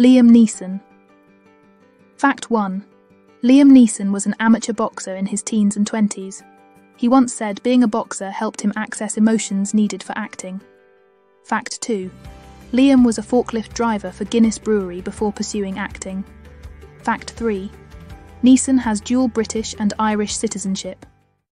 Liam Neeson. Fact 1. Liam Neeson was an amateur boxer in his teens and 20s. He once said being a boxer helped him access emotions needed for acting. Fact 2. Liam was a forklift driver for Guinness Brewery before pursuing acting. Fact 3. Neeson has dual British and Irish citizenship.